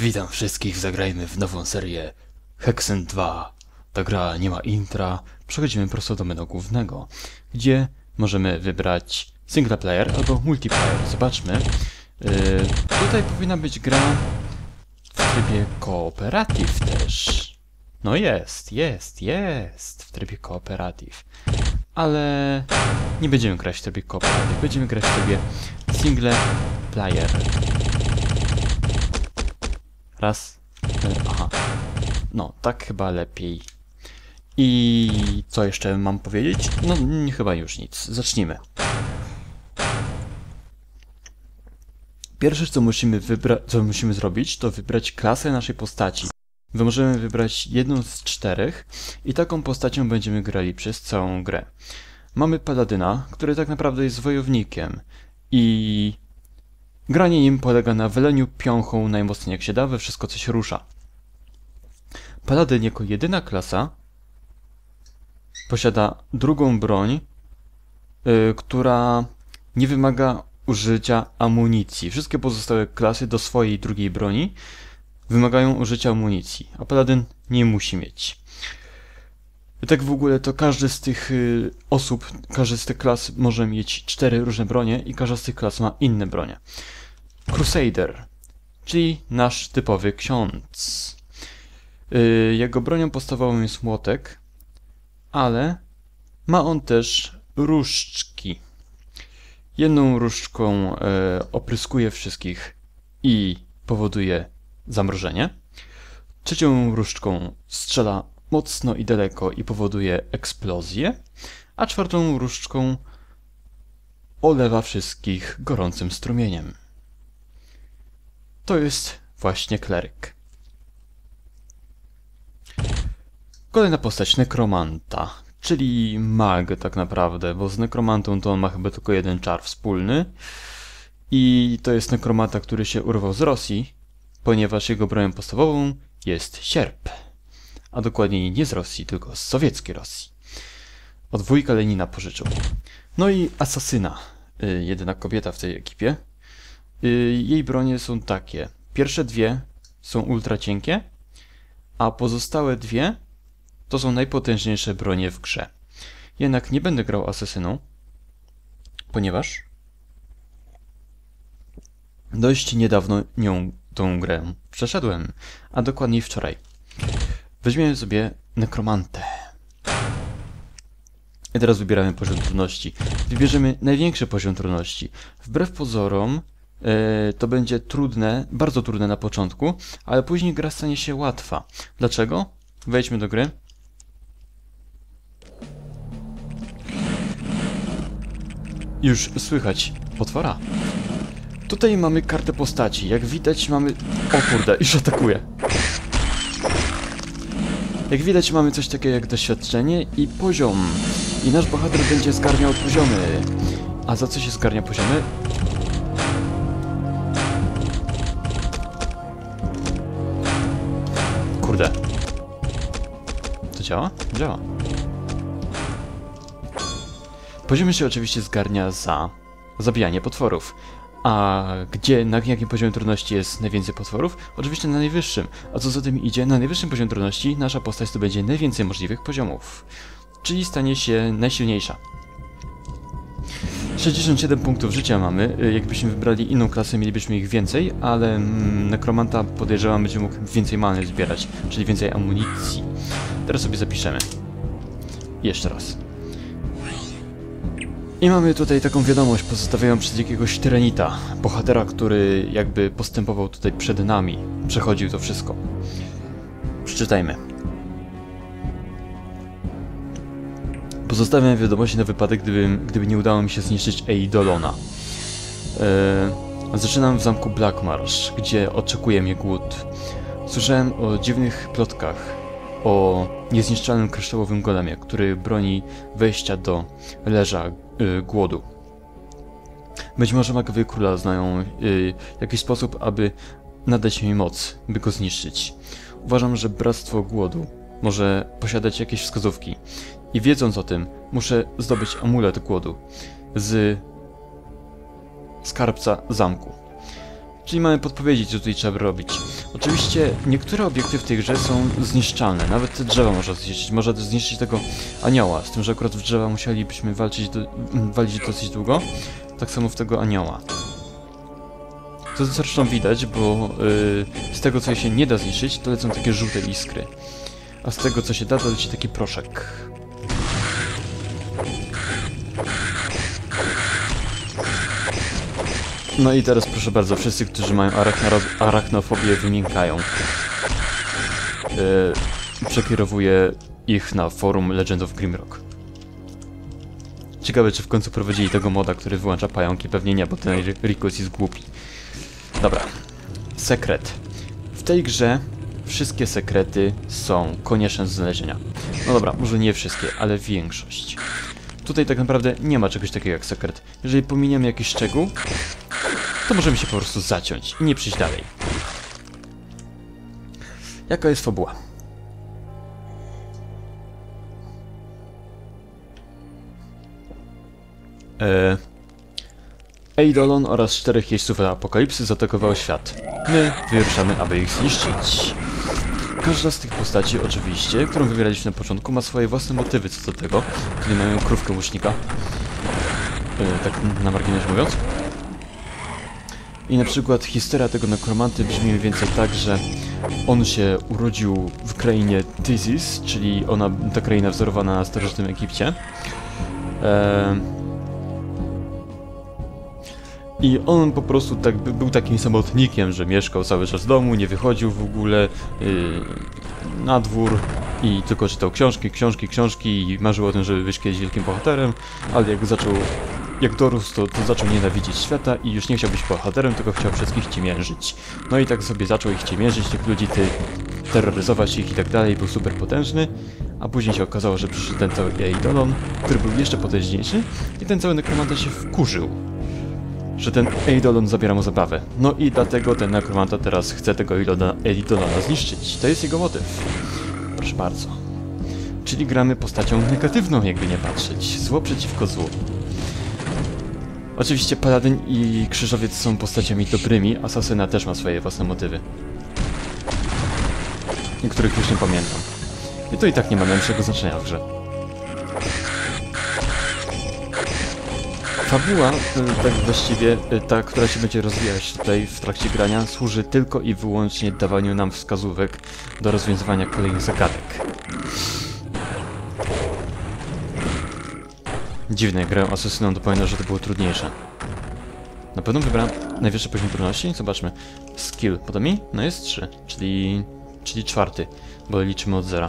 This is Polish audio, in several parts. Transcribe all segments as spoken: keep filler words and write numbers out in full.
Witam wszystkich, zagrajmy w nową serię Hexen dwa. Ta gra nie ma intra, przechodzimy prosto do menu głównego, gdzie możemy wybrać single player albo multiplayer. Zobaczmy, yy, tutaj powinna być gra w trybie kooperatyw też. No jest, jest, jest w trybie kooperatyw, ale nie będziemy grać w trybie kooperatyw, będziemy grać w trybie single player. Raz, aha, no tak chyba lepiej. I co jeszcze mam powiedzieć? No nie, chyba już nic, zacznijmy. Pierwsze co musimy, co musimy zrobić, to wybrać klasę naszej postaci. Możemy wybrać jedną z czterech i taką postacią będziemy grali przez całą grę. Mamy Paladyna, który tak naprawdę jest wojownikiem i... granie nim polega na wyleniu piąchą najmocniej jak się da we wszystko co się rusza. Paladyn jako jedyna klasa posiada drugą broń, yy, która nie wymaga użycia amunicji. Wszystkie pozostałe klasy do swojej drugiej broni wymagają użycia amunicji, a Paladyn nie musi mieć. I tak w ogóle to każdy z tych y, osób, każdy z tych klas może mieć cztery różne bronie i każda z tych klas ma inne bronie. Crusader, czyli nasz typowy ksiądz. Y, jego bronią podstawową jest młotek, ale ma on też różdżki. Jedną różdżką y, opryskuje wszystkich i powoduje zamrożenie. Trzecią różdżką strzela mocno i daleko i powoduje eksplozję, a czwartą różdżką olewa wszystkich gorącym strumieniem. To jest właśnie kleryk. Kolejna postać, Nekromanta, czyli mag tak naprawdę, bo z Nekromantą to on ma chyba tylko jeden czar wspólny i to jest Nekromanta, który się urwał z Rosji, ponieważ jego bronią podstawową jest sierp. A dokładniej nie z Rosji, tylko z sowieckiej Rosji. Od wujka Lenina pożyczył. No i asasyna, yy, jedyna kobieta w tej ekipie. Yy, jej bronie są takie. Pierwsze dwie są ultra cienkie, a pozostałe dwie to są najpotężniejsze bronie w grze. Jednak nie będę grał asasyną, ponieważ dość niedawno nią tą grę przeszedłem, a dokładniej wczoraj. Weźmiemy sobie nekromantę. I teraz wybieramy poziom trudności. Wybierzemy największy poziom trudności. Wbrew pozorom yy, to będzie trudne, bardzo trudne na początku, ale później gra stanie się łatwa. Dlaczego? Wejdźmy do gry. Już słychać potwora. Tutaj mamy kartę postaci. Jak widać mamy... O kurde, już atakuje. Jak widać mamy coś takiego jak doświadczenie i poziom. I nasz bohater będzie zgarniał poziomy. A za co się zgarnia poziomy? Kurde. To działa? Działa. Poziomy się oczywiście zgarnia za zabijanie potworów. A gdzie, na jakim poziomie trudności jest najwięcej potworów? Oczywiście na najwyższym. A co za tym idzie, na najwyższym poziomie trudności nasza postać zdobędzie najwięcej możliwych poziomów. Czyli stanie się najsilniejsza. sześćdziesiąt siedem punktów życia mamy. Jakbyśmy wybrali inną klasę, mielibyśmy ich więcej, ale mm, nekromanta podejrzewam będzie mógł więcej many zbierać, czyli więcej amunicji. Teraz sobie zapiszemy. Jeszcze raz. I mamy tutaj taką wiadomość pozostawioną przez jakiegoś tyranita, bohatera, który jakby postępował tutaj przed nami, przechodził to wszystko. Przeczytajmy. Pozostawiam wiadomości na wypadek, gdyby, gdyby nie udało mi się zniszczyć Eidolona. Eee, zaczynam w zamku Blackmarsh, gdzie oczekuje mnie głód. Słyszałem o dziwnych plotkach. O niezniszczalnym kryształowym golemie, który broni wejścia do leża yy, głodu. Być może magowie króla znają yy, jakiś sposób, aby nadać mi moc, by go zniszczyć. Uważam, że Bractwo Głodu może posiadać jakieś wskazówki. I wiedząc o tym, muszę zdobyć amulet głodu z skarbca zamku. Czyli mamy podpowiedzi, co tutaj trzeba robić. Oczywiście niektóre obiekty w tej grze są zniszczalne. Nawet te drzewa można zniszczyć. Można też zniszczyć tego anioła. Z tym, że akurat w drzewa musielibyśmy walczyć do, walić dosyć długo. Tak samo w tego anioła. To zresztą widać, bo yy, z tego, co się nie da zniszczyć, to lecą takie żółte iskry. A z tego, co się da, to leci taki proszek. No i teraz proszę bardzo, wszyscy, którzy mają arachnofobię, wymiękają. Yy, przekierowuję ich na forum Legend of Grimrock. Ciekawe, czy w końcu prowadzili tego moda, który wyłącza pająki. Pewnie nie, bo ten Rikus jest głupi. Dobra. Sekret. W tej grze wszystkie sekrety są konieczne do znalezienia. No dobra, może nie wszystkie, ale większość. Tutaj tak naprawdę nie ma czegoś takiego jak sekret. Jeżeli pominiemy jakiś szczegół, to możemy się po prostu zaciąć i nie przyjść dalej. Jaka jest fabuła? Eee... Eidolon oraz czterech jeźdźców apokalipsy zaatakowało świat. My wyruszamy, aby ich zniszczyć. Każda z tych postaci, oczywiście, którą wybieraliśmy na początku, ma swoje własne motywy co do tego. Tutaj mają krówkę łucznika. Yy, tak na marginesie mówiąc. I na przykład historia tego nekromanty brzmi mniej więcej tak, że on się urodził w krainie Tyzis, czyli ona, ta kraina wzorowana na starożytnym Egipcie. Eee... I on po prostu tak był takim samotnikiem, że mieszkał cały czas w domu, nie wychodził w ogóle yy, na dwór i tylko czytał książki, książki, książki i marzył o tym, żeby być kiedyś wielkim bohaterem, ale jak zaczął, jak dorósł, to, to zaczął nienawidzić świata i już nie chciał być bohaterem, tylko chciał wszystkich ciemiężyć. No i tak sobie zaczął ich ciemiężyć, tych ludzi, ty, terroryzować ich i tak dalej, był super potężny, a później się okazało, że przyszedł ten cały Eidolon, który był jeszcze potężniejszy i ten cały nekromanta się wkurzył, że ten Eidolon zabiera mu zabawę. No i dlatego ten nekromanta teraz chce tego Eidolona zniszczyć. To jest jego motyw. Proszę bardzo. Czyli gramy postacią negatywną, jakby nie patrzeć. Zło przeciwko złu. Oczywiście Paladyn i Krzyżowiec są postaciami dobrymi, Asasyna też ma swoje własne motywy. Niektórych już nie pamiętam. I to i tak nie ma najmniejszego znaczenia w grze. Fabuła, tak właściwie, ta, która się będzie rozwijać tutaj w trakcie grania, służy tylko i wyłącznie dawaniu nam wskazówek do rozwiązywania kolejnych zagadek. Dziwne, grę asesyną, to pamiętam, że to było trudniejsze. Na pewno wybrałem najwyższy poziom trudności. Zobaczmy. Skill, poda mi? No jest trzy, czyli, czyli czwarty, bo liczymy od zera.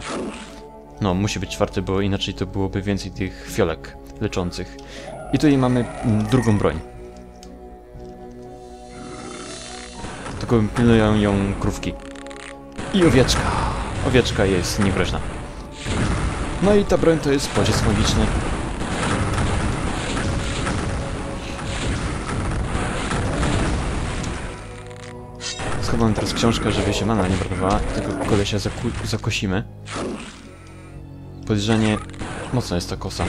No, musi być czwarty, bo inaczej to byłoby więcej tych fiolek leczących. I tutaj mamy drugą broń. Tylko pilnują ją krówki. I owieczka. Owieczka jest niegroźna. No i ta broń to jest pocisk magiczny. Schowam teraz książkę, żeby się mana nie brakowała. Tylko kolesia zakosimy. Podejrzanie mocno jest ta kosa.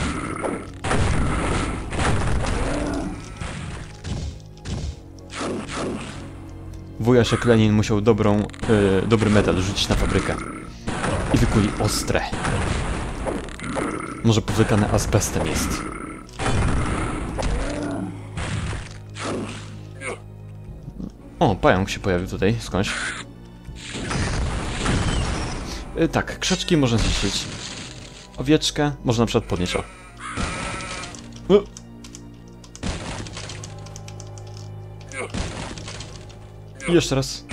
Wujaszek Lenin musiał dobrą, yy, dobry metal rzucić na fabrykę. I wykuli ostre. Może powlekane azbestem jest. O, pająk się pojawił tutaj, skądś. Yy, tak, krzaczki można zniszczyć. Owieczkę można na przykład podnieść. O. Yy. I jeszcze raz.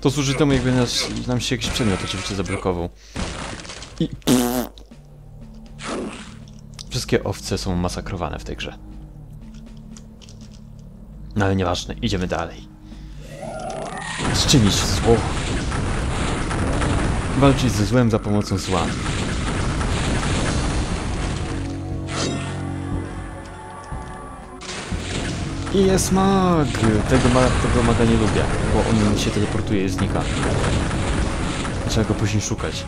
To służy temu, jakby nas, nam się jakiś przedmiot oczywiście zablokował. I... Pff. Wszystkie owce są masakrowane w tej grze. No ale nieważne, idziemy dalej. Zczynić zło. Walczyć ze złem za pomocą zła. I jest mag! Tego, ma, tego maga nie lubię, bo on się teleportuje i znika. Trzeba go później szukać.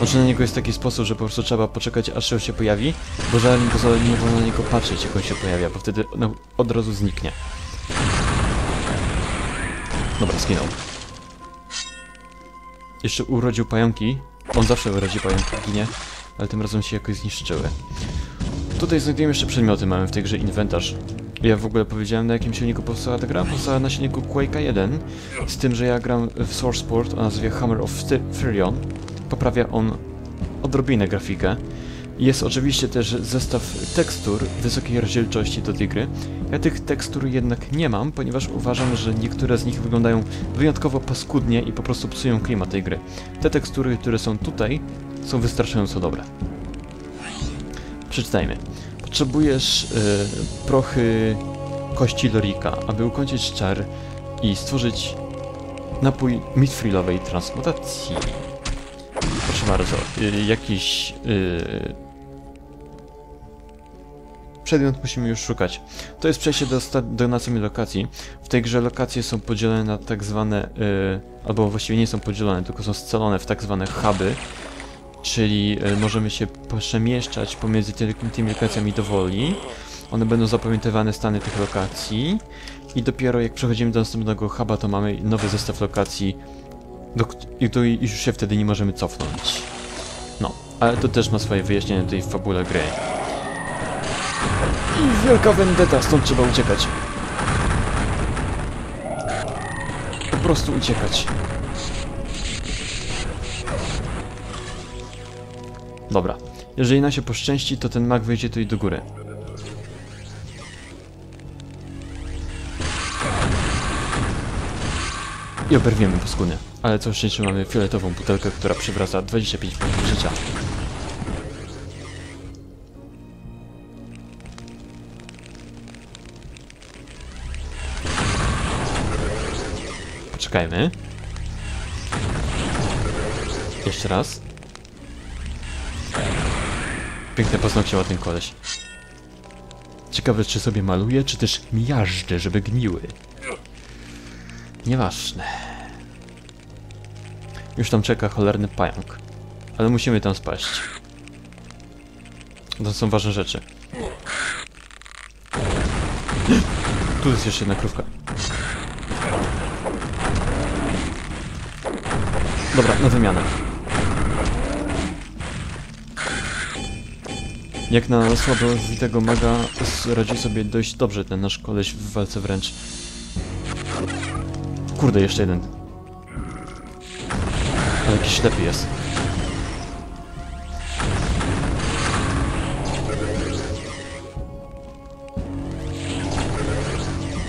Może na niego jest taki sposób, że po prostu trzeba poczekać, aż się pojawi, bo zanim, bo zanim nie wolno na niego patrzeć, jak on się pojawia, bo wtedy no, od razu zniknie. Dobra, zginął. Jeszcze urodził pająki. On zawsze urodzi pająki, ginie. Ale tym razem się jakoś zniszczyły. Tutaj znajdujemy jeszcze przedmioty, mamy w tej grze inwentarz. Ja w ogóle powiedziałem, na jakim silniku powstała ta gra. Powstała na silniku Quake'a jeden. Z tym, że ja gram w Source Port o nazwie Hammer of Thyrion. Poprawia on odrobinę grafikę. Jest oczywiście też zestaw tekstur wysokiej rozdzielczości do tej gry. Ja tych tekstur jednak nie mam, ponieważ uważam, że niektóre z nich wyglądają wyjątkowo paskudnie i po prostu psują klimat tej gry. Te tekstury, które są tutaj, są wystarczająco dobre. Przeczytajmy. Potrzebujesz yy, prochy kości lorika, aby ukończyć czar i stworzyć napój mitfrilowej transmutacji. Proszę bardzo, yy, jakiś yy, przedmiot musimy już szukać. To jest przejście do, do następnej lokacji. W tej grze lokacje są podzielone na tak zwane, yy, albo właściwie nie są podzielone, tylko są scalone w tak zwane huby. Czyli y, możemy się przemieszczać pomiędzy tymi, tymi lokacjami dowoli. One będą zapamiętywane stany tych lokacji. I dopiero jak przechodzimy do następnego huba, to mamy nowy zestaw lokacji, do której już się wtedy nie możemy cofnąć. No, ale to też ma swoje wyjaśnienie tutaj w fabule gry. I wielka vendetta, stąd trzeba uciekać. Po prostu uciekać. Dobra, jeżeli nam się poszczęści, to ten mag wyjdzie tutaj do góry. I oberwiemy paskudnie. Ale co szczęście mamy fioletową butelkę, która przywraca dwadzieścia pięć punktów życia. Poczekajmy. Jeszcze raz. Piękne paznokcie ma ten koleś. Ciekawe, czy sobie maluje, czy też miażdży, żeby gniły. Nieważne. Już tam czeka cholerny pająk. Ale musimy tam spaść. To są ważne rzeczy. Tu jest jeszcze jedna krówka. Dobra, na wymianę. Jak na słabo witego maga radzi sobie dość dobrze ten nasz koleś w walce wręcz. Kurde, jeszcze jeden. Ale jakiś ślepy jest.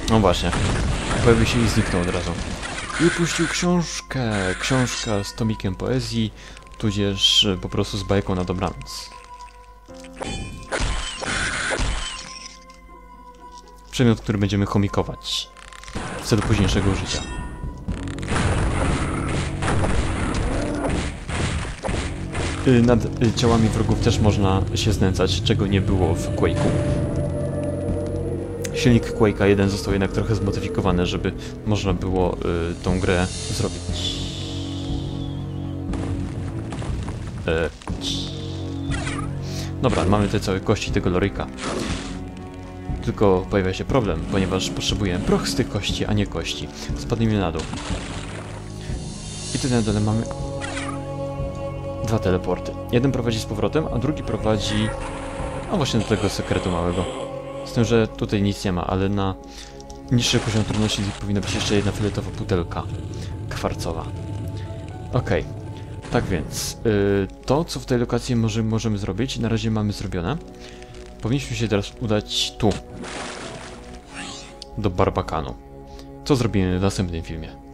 No właśnie. Pojawił się i zniknął od razu. I puścił książkę. Książka z tomikiem poezji, tudzież po prostu z bajką na dobranoc. Przedmiot, który będziemy chomikować w celu późniejszego użycia. Nad ciałami wrogów też można się znęcać, czego nie było w Quake'u. Silnik Quake'a jeden został jednak trochę zmodyfikowany, żeby można było y, tą grę zrobić. E... Dobra, mamy te całe kości tego loryka. Tylko pojawia się problem, ponieważ potrzebuję proch z tych kości, a nie kości. Spadnijmy na dół. I tutaj na dole mamy dwa teleporty. Jeden prowadzi z powrotem, a drugi prowadzi... A właśnie do tego sekretu małego. Z tym, że tutaj nic nie ma, ale na niższy poziom trudności powinna być jeszcze jedna fioletowa butelka kwarcowa. Okej. Okay. Tak więc, yy, to co w tej lokacji może, możemy zrobić, na razie mamy zrobione. Powinniśmy się teraz udać tu, do Barbakanu, co zrobimy w następnym filmie.